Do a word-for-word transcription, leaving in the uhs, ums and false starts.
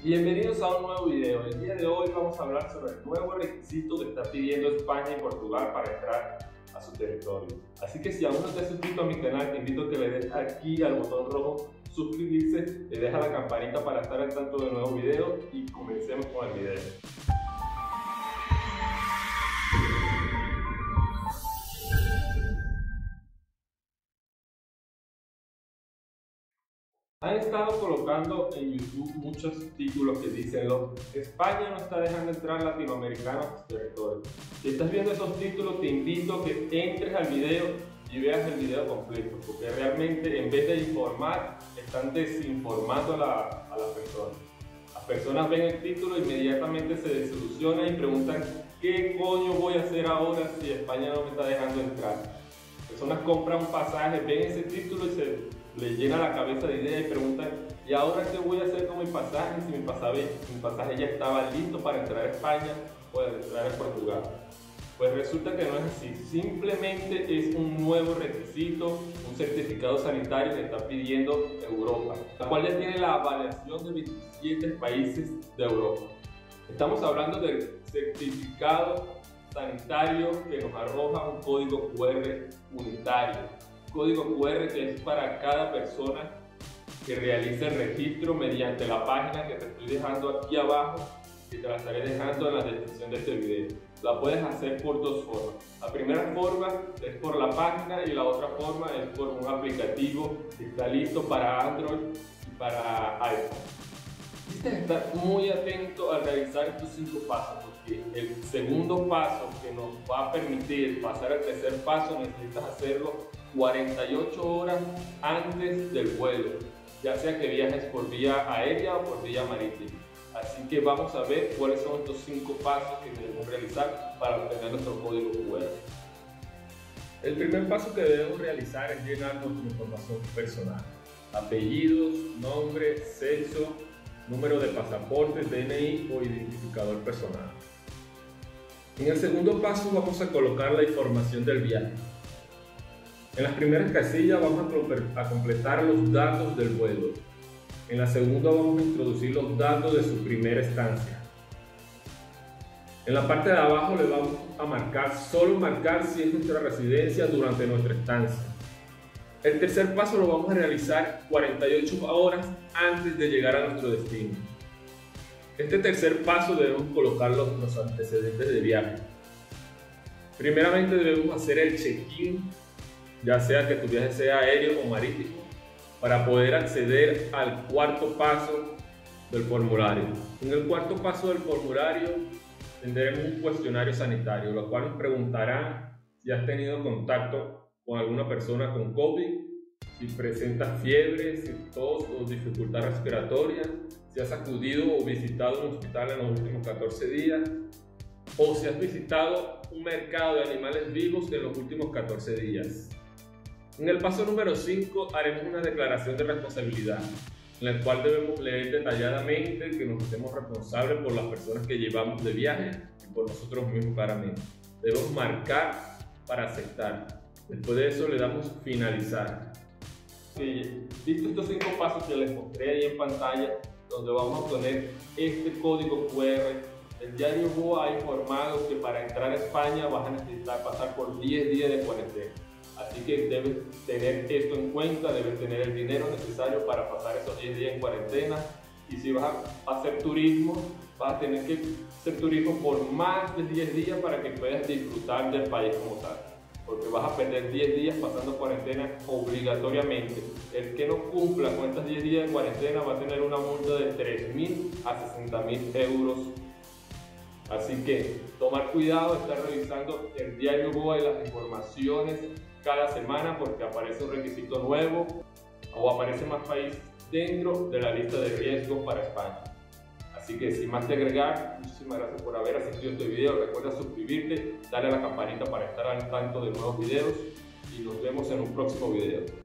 Bienvenidos a un nuevo video. El día de hoy vamos a hablar sobre el nuevo requisito que está pidiendo España y Portugal para entrar a su territorio. Así que si aún no te has suscrito a mi canal, te invito a que le des aquí al botón rojo suscribirse, le deja la campanita para estar al tanto de nuevos videos y comencemos con el video. Han estado colocando en YouTube muchos títulos que dicen lo, España no está dejando entrar latinoamericanos a su territorio. Si estás viendo esos títulos, te invito a que entres al video y veas el video completo, porque realmente en vez de informar, están desinformando a la, a la persona. Las personas ven el título e inmediatamente se desilusionan y preguntan ¿qué coño voy a hacer ahora si España no me está dejando entrar? Personas compran un pasaje, ven ese título y se le llena la cabeza de ideas y preguntan ¿y ahora qué voy a hacer con mi pasaje? Si mi pasaje, mi pasaje ya estaba listo para entrar a España o para entrar a Portugal. Pues resulta que no es así, simplemente es un nuevo requisito, un certificado sanitario que está pidiendo Europa, la cual ya tiene la avaliación de veintisiete países de Europa. Estamos hablando del certificado sanitario que nos arroja un código cu erre unitario. Código cu erre que es para cada persona que realice el registro mediante la página que te estoy dejando aquí abajo, que te la estaré dejando en la descripción de este video. La puedes hacer por dos formas. La primera forma es por la página y la otra forma es por un aplicativo que está listo para Android y para iPhone. Tienes que estar muy atento al realizar estos cinco pasos, porque el segundo paso que nos va a permitir pasar al tercer paso necesitas hacerlo cuarenta y ocho horas antes del vuelo, ya sea que viajes por vía aérea o por vía marítima. Así que vamos a ver cuáles son estos cinco pasos que debemos realizar para obtener nuestro código cu erre. El primer paso que debemos realizar es llenar nuestra información personal: apellidos, nombre, sexo, número de pasaporte, de ene i o identificador personal. En el segundo paso vamos a colocar la información del viaje. En las primeras casillas vamos a completar los datos del vuelo. En la segunda vamos a introducir los datos de su primera estancia. En la parte de abajo le vamos a marcar, solo marcar si es nuestra residencia durante nuestra estancia. El tercer paso lo vamos a realizar cuarenta y ocho horas antes de llegar a nuestro destino. Este tercer paso debemos colocar los, los antecedentes de viaje. Primeramente debemos hacer el check-in, ya sea que tu viaje sea aéreo o marítimo, para poder acceder al cuarto paso del formulario. En el cuarto paso del formulario tendremos un cuestionario sanitario, lo cual nos preguntará si has tenido contacto con alguna persona con COVID, si presentas fiebre, si tos o dificultad respiratoria, si has acudido o visitado un hospital en los últimos catorce días, o si has visitado un mercado de animales vivos en los últimos catorce días. En el paso número cinco haremos una declaración de responsabilidad, en la cual debemos leer detalladamente que nos hacemos responsables por las personas que llevamos de viaje y por nosotros mismos claramente. Debemos marcar para aceptar. Después de eso le damos finalizar. Sí, visto estos cinco pasos que les mostré ahí en pantalla, donde vamos a poner este código cu erre, el diario Boa ha informado que para entrar a España vas a necesitar pasar por diez días de cuarentena. Así que debes tener esto en cuenta, debes tener el dinero necesario para pasar esos diez días en cuarentena. Y si vas a hacer turismo, vas a tener que hacer turismo por más de diez días para que puedas disfrutar del país como tal. Porque vas a perder diez días pasando cuarentena obligatoriamente. El que no cumpla con estos diez días de cuarentena va a tener una multa de tres mil a sesenta mil euros. Así que tomar cuidado, estar revisando el diario Boa y las informaciones cada semana, porque aparece un requisito nuevo o aparece más país dentro de la lista de riesgo para España. Así que sin más que agregar, muchísimas gracias por haber asistido a este video. Recuerda suscribirte, darle a la campanita para estar al tanto de nuevos videos y nos vemos en un próximo video.